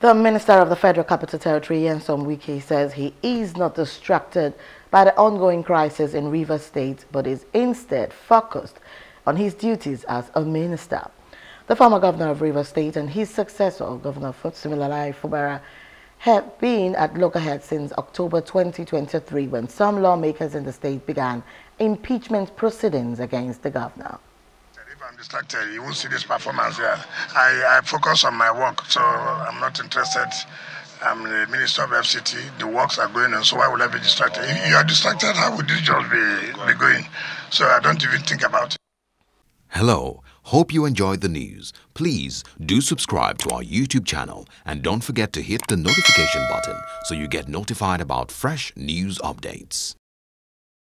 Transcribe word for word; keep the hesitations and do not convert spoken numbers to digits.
The Minister of the Federal Capital Territory, Nyesom Wike, says he is not distracted by the ongoing crisis in Rivers State, but is instead focused on his duties as a minister. The former governor of Rivers State and his successor, Governor Siminalayi Fubara, have been at loggerheads since October twenty twenty-three, when some lawmakers in the state began impeachment proceedings against the governor. I'm distracted. You won't see this performance here. I, I focus on my work, so I'm not interested. I'm the Minister of F C T. The works are going on, so why would I be distracted? If you are distracted, how would this job be, be going? So I don't even think about it. Hello. Hope you enjoyed the news. Please do subscribe to our YouTube channel and don't forget to hit the notification button so you get notified about fresh news updates.